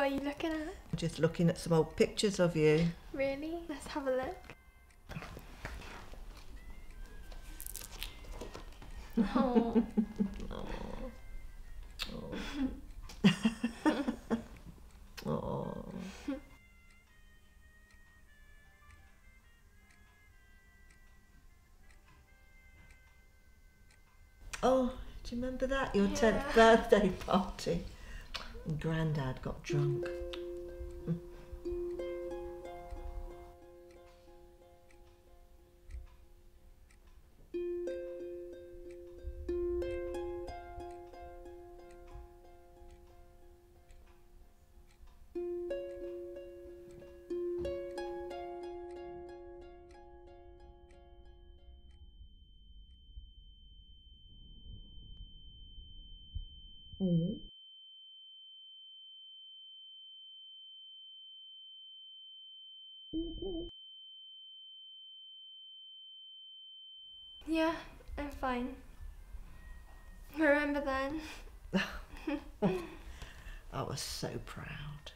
What are you looking at? Just looking at some old pictures of you. Really? Let's have a look. Oh. Oh. Oh. Oh. Oh, do you remember that? Your 10th birthday party. And Grandad got drunk. Hello. Yeah, I'm fine. Remember then? I was so proud.